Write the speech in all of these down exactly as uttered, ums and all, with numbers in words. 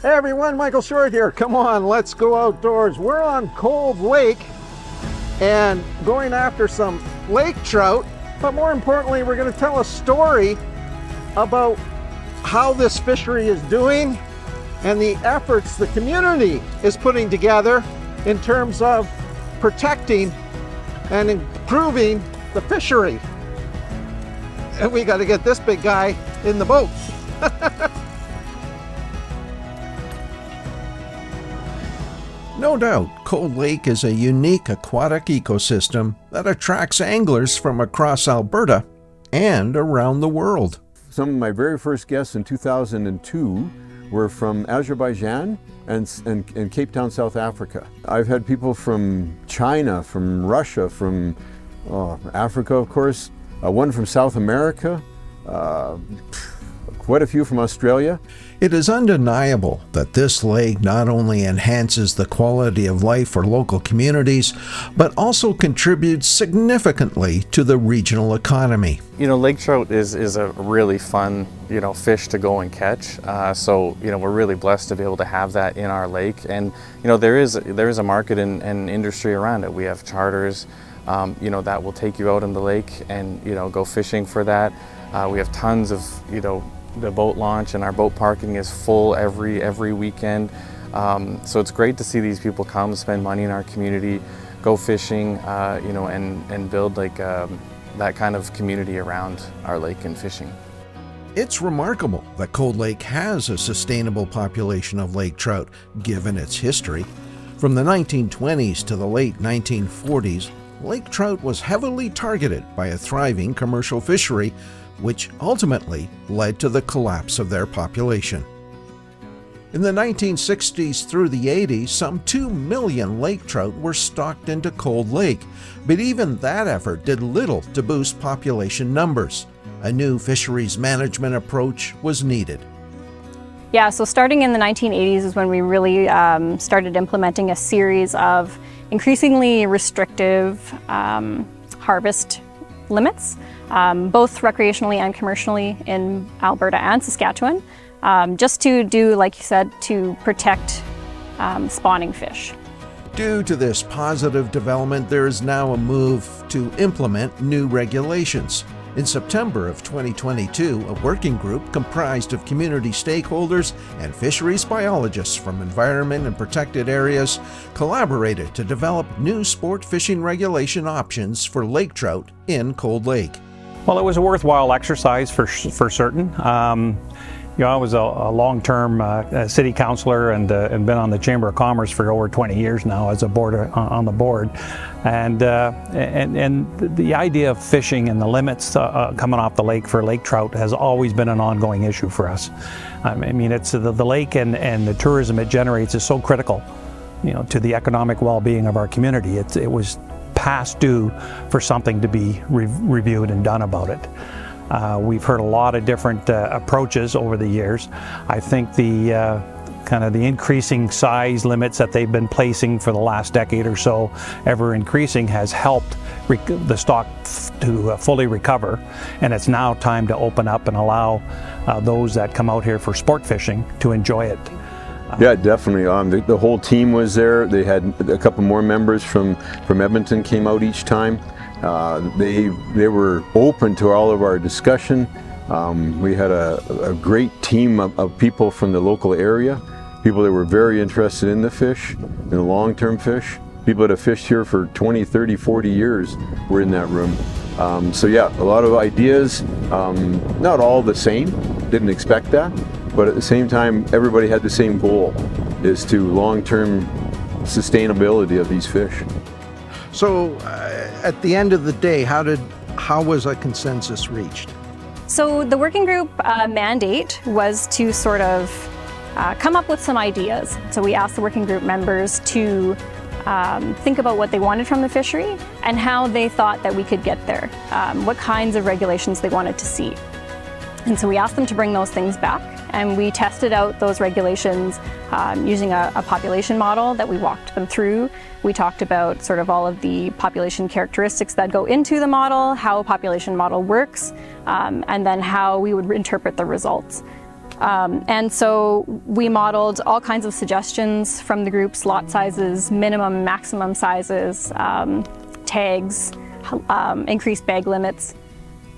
Hey everyone, Michael Short here. Come on, let's go outdoors. We're on Cold Lake and going after some lake trout, but more importantly, we're going to tell a story about how this fishery is doing and the efforts the community is putting together in terms of protecting and improving the fishery. And we got to get this big guy in the boat. No doubt, Cold Lake is a unique aquatic ecosystem that attracts anglers from across Alberta and around the world. Some of my very first guests in two thousand two were from Azerbaijan and, and, and Cape Town, South Africa. I've had people from China, from Russia, from oh, Africa, of course, uh, one from South America, uh, quite a few from Australia. It is undeniable that this lake not only enhances the quality of life for local communities, but also contributes significantly to the regional economy. You know, lake trout is, is a really fun, you know, fish to go and catch. Uh, so, you know, we're really blessed to be able to have that in our lake. And, you know, there is, there is a market and, and industry around it. We have charters, um, you know, that will take you out in the lake and, you know, go fishing for that. Uh, we have tons of, you know, the boat launch, and our boat parking is full every every weekend. Um, so it's great to see these people come, spend money in our community, go fishing, uh, you know, and and build like um, that kind of community around our lake and fishing. It's remarkable that Cold Lake has a sustainable population of lake trout, given its history. From the nineteen twenties to the late nineteen forties, lake trout was heavily targeted by a thriving commercial fishery, which ultimately led to the collapse of their population. In the nineteen sixties through the eighties, some two million lake trout were stocked into Cold Lake, but even that effort did little to boost population numbers. A new fisheries management approach was needed. Yeah, so starting in the nineteen eighties is when we really um, started implementing a series of increasingly restrictive um, harvest limits, um, both recreationally and commercially in Alberta and Saskatchewan, um, just to do, like you said, to protect um, spawning fish. Due to this positive development, there is now a move to implement new regulations. In September of twenty twenty-two, a working group comprised of community stakeholders and fisheries biologists from Environment and Protected Areas collaborated to develop new sport fishing regulation options for lake trout in Cold Lake. Well, it was a worthwhile exercise for, for certain. Um, you know, I was a, a long-term uh, city councillor and, uh, and been on the Chamber of Commerce for over twenty years now as a board uh, on the board, and uh, and and the idea of fishing and the limits uh, uh, coming off the lake for lake trout has always been an ongoing issue for us. I mean, it's the, the lake and and the tourism it generates is so critical, you know, to the economic well-being of our community. It it was past due for something to be re reviewed and done about it. Uh, we've heard a lot of different uh, approaches over the years. I think the uh, kind of the increasing size limits that they've been placing for the last decade or so, ever increasing, has helped rec the stock to uh, fully recover, and it's now time to open up and allow uh, those that come out here for sport fishing to enjoy it. Yeah, definitely. Um, the, the whole team was there. They had a couple more members from, from Edmonton came out each time. Uh, they, they were open to all of our discussion. Um, we had a, a great team of, of people from the local area, people that were very interested in the fish, in the long-term fish. People that have fished here for twenty, thirty, forty years were in that room. Um, so yeah, a lot of ideas, um, not all the same, didn't expect that. But at the same time, everybody had the same goal, is to long-term sustainability of these fish. So uh, at the end of the day, how did how was a consensus reached? So the working group uh, mandate was to sort of uh, come up with some ideas. So we asked the working group members to um, think about what they wanted from the fishery and how they thought that we could get there, um, what kinds of regulations they wanted to see. And so we asked them to bring those things back, and we tested out those regulations um, using a, a population model that we walked them through. We talked about sort of all of the population characteristics that go into the model, how a population model works, um, and then how we would interpret the results. Um, and so we modeled all kinds of suggestions from the groups, lot sizes, minimum, maximum sizes, um, tags, um, increased bag limits.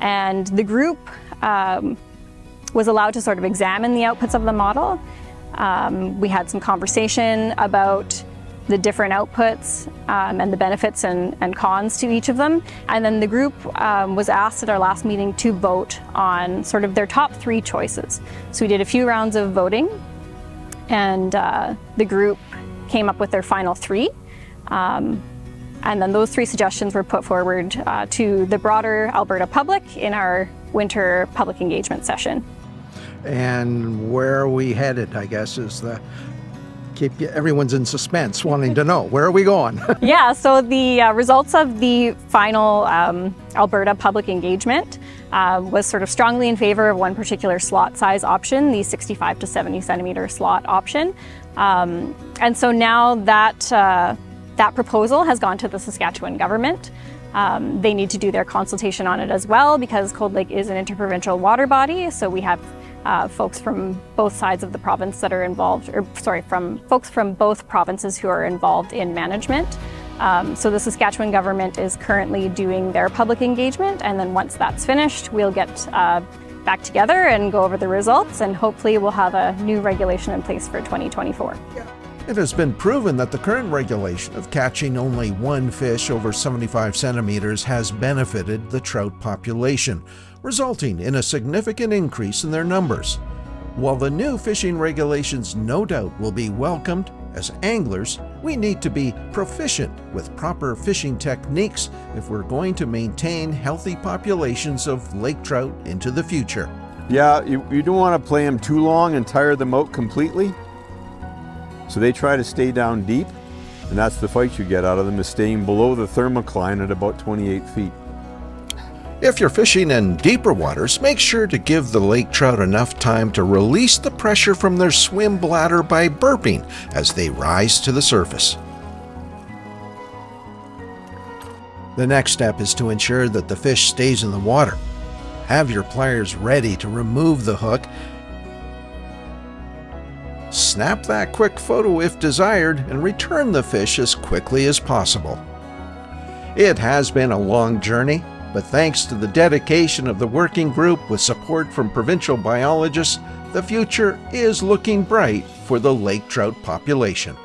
And the group um, was allowed to sort of examine the outputs of the model. Um, we had some conversation about the different outputs um, and the benefits and, and cons to each of them. And then the group um, was asked at our last meeting to vote on sort of their top three choices. So we did a few rounds of voting, and uh, the group came up with their final three. Um, and then those three suggestions were put forward uh, to the broader Alberta public in our winter public engagement session. And where are we headed, I guess, is the Keep, everyone's in suspense, wanting to know, where are we going? Yeah, so the uh, results of the final um, Alberta public engagement uh, was sort of strongly in favor of one particular slot size option, the sixty-five to seventy centimeter slot option. Um, and so now that, uh, that proposal has gone to the Saskatchewan government. Um, they need to do their consultation on it as well, because Cold Lake is an interprovincial water body, so we have Uh, folks from both sides of the province that are involved, or sorry, from folks from both provinces who are involved in management. Um, so the Saskatchewan government is currently doing their public engagement, and then once that's finished, we'll get uh, back together and go over the results, and hopefully we'll have a new regulation in place for twenty twenty-four. Yeah. It has been proven that the current regulation of catching only one fish over seventy-five centimeters has benefited the trout population, resulting in a significant increase in their numbers. While the new fishing regulations no doubt will be welcomed, as anglers, we need to be proficient with proper fishing techniques if we're going to maintain healthy populations of lake trout into the future. Yeah, you, you don't want to play them too long and tire them out completely. So they try to stay down deep, and that's the fight you get out of them, is staying below the thermocline at about twenty-eight feet. If you're fishing in deeper waters, make sure to give the lake trout enough time to release the pressure from their swim bladder by burping as they rise to the surface. The next step is to ensure that the fish stays in the water. Have your pliers ready to remove the hook. Snap that quick photo if desired, and return the fish as quickly as possible. It has been a long journey, but thanks to the dedication of the working group with support from provincial biologists, the future is looking bright for the lake trout population.